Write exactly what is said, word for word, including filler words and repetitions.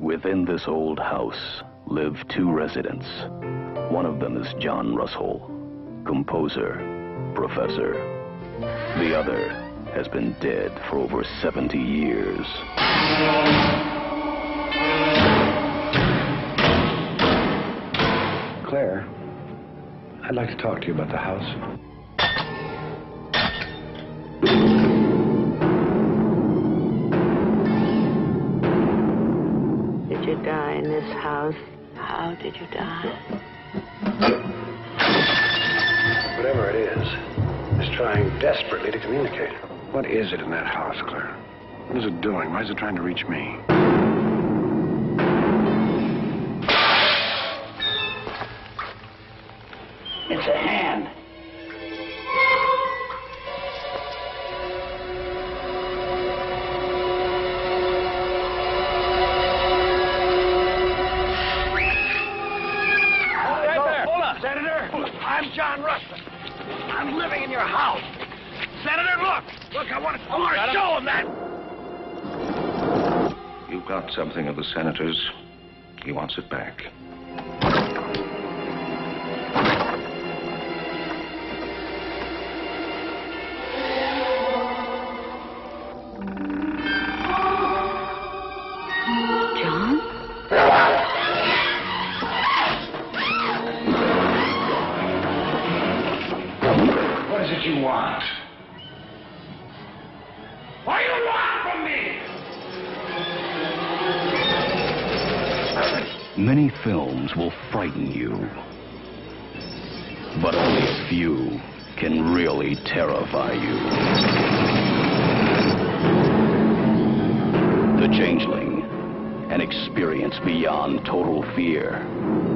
Within this old house live two residents. One of them is John Russell, composer, professor. The other has been dead for over seventy years. Claire, I'd like to talk to you about the house. Did you die in this house? How did you die? Whatever it is, it's trying desperately to communicate. What is it in that house, Claire? What is it doing? Why is it trying to reach me? It's a hand. I'm John Russell. I'm living in your house. Senator, look! Look, I want to, I want to show him that! You got something of the senator's. He wants it back. What you want? What do you want from me? Many films will frighten you, but only a few can really terrify you. The Changeling, an experience beyond total fear.